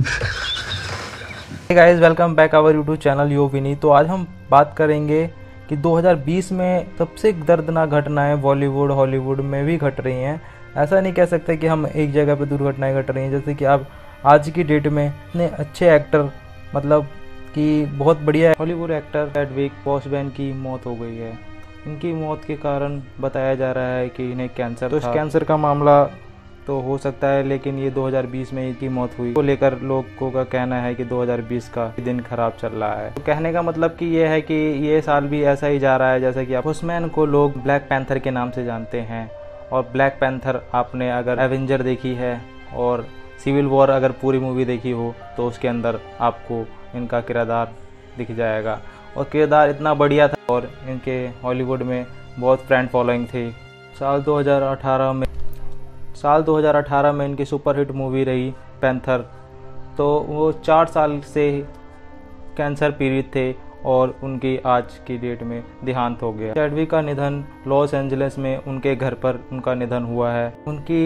Hey guys, welcome back our YouTube channel yo विनी। तो आज हम बात करेंगे कि 2020 में सबसे दर्दनाक घटनाएं बॉलीवुड हॉलीवुड में भी घट रही हैं। ऐसा नहीं कह सकते कि हम एक जगह पे दुर्घटनाएं घट रही हैं। जैसे कि आप आज की डेट में इतने अच्छे एक्टर, मतलब कि बहुत बढ़िया हॉलीवुड एक्टर चैडविक बोसमैन की मौत हो गई है। इनकी मौत के कारण बताया जा रहा है कि इन्हें कैंसर, तो इस कैंसर का मामला तो हो सकता है, लेकिन ये 2020 में इनकी मौत हुई को लेकर लोगों का कहना है कि 2020 का दिन खराब चल रहा है। तो कहने का मतलब कि ये है कि ये साल भी ऐसा ही जा रहा है। जैसे कि आप बोसमैन को लोग ब्लैक पैंथर के नाम से जानते हैं, और ब्लैक पैंथर आपने अगर एवेंजर देखी है और सिविल वॉर अगर पूरी मूवी देखी हो तो उसके अंदर आपको इनका किरदार दिख जाएगा। और किरदार इतना बढ़िया था और इनके हॉलीवुड में बहुत फ्रेंड फॉलोइंग थी। साल 2018 में इनकी सुपरहिट मूवी रही पैंथर। तो वो 4 साल से कैंसर पीड़ित थे और उनकी आज की डेट में देहांत हो गया। चैडविक का निधन लॉस एंजलिस में उनके घर पर उनका निधन हुआ है। उनकी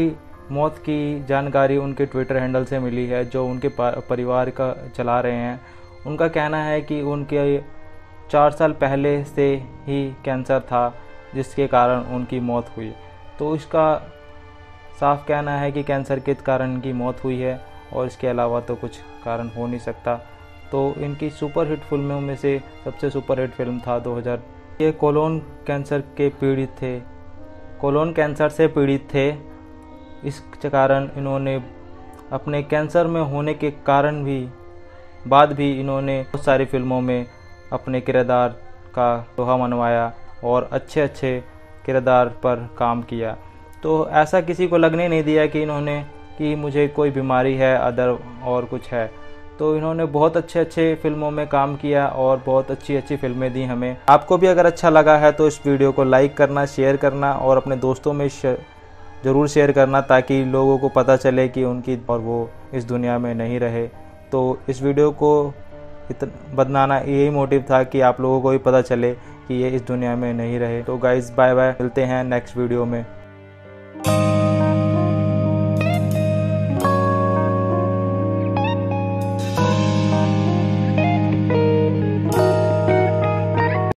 मौत की जानकारी उनके ट्विटर हैंडल से मिली है, जो उनके परिवार का चला रहे हैं। उनका कहना है कि उनके 4 साल पहले से ही कैंसर था, जिसके कारण उनकी मौत हुई। तो इसका साफ कहना है कि कैंसर के कारण इनकी मौत हुई है और इसके अलावा तो कुछ कारण हो नहीं सकता। तो इनकी सुपरहिट फिल्मों में से सबसे सुपरहिट फिल्म था 2000। ये कोलोन कैंसर के पीड़ित थे, कोलोन कैंसर से पीड़ित थे। इस कारण इन्होंने अपने कैंसर में होने के कारण भी बाद भी इन्होंने बहुत सारी फिल्मों में अपने किरदार का दोहा मनवाया और अच्छे अच्छे किरदार पर काम किया। तो ऐसा किसी को लगने नहीं दिया कि इन्होंने कि मुझे कोई बीमारी है अदर और कुछ है। तो इन्होंने बहुत अच्छे अच्छे फिल्मों में काम किया और बहुत अच्छी अच्छी फिल्में दी हमें। आपको भी अगर अच्छा लगा है तो इस वीडियो को लाइक करना, शेयर करना और अपने दोस्तों में ज़रूर शेयर करना, ताकि लोगों को पता चले कि उनकी और वो इस दुनिया में नहीं रहे। तो इस वीडियो को बनाना यही मोटिव था कि आप लोगों को भी पता चले कि ये इस दुनिया में नहीं रहे। तो गाइज़, बाय बाय, मिलते हैं नेक्स्ट वीडियो में।